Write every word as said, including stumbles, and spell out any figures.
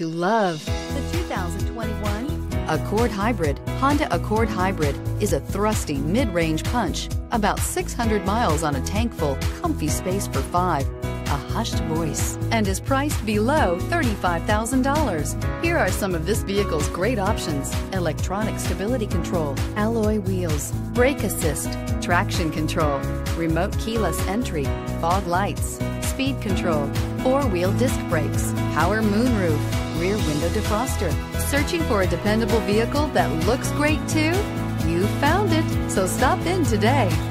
to love. The two thousand twenty-one Accord Hybrid. Honda Accord Hybrid is a thrusty mid-range punch, about six hundred miles on a tank full, comfy space for five, a hushed voice, and is priced below thirty-five thousand dollars. Here are some of this vehicle's great options: electronic stability control, alloy wheels, brake assist, traction control, remote keyless entry, fog lights, speed control, four-wheel disc brakes, power moonroof, rear window defroster. Searching for a dependable vehicle that looks great too? You found it, so stop in today.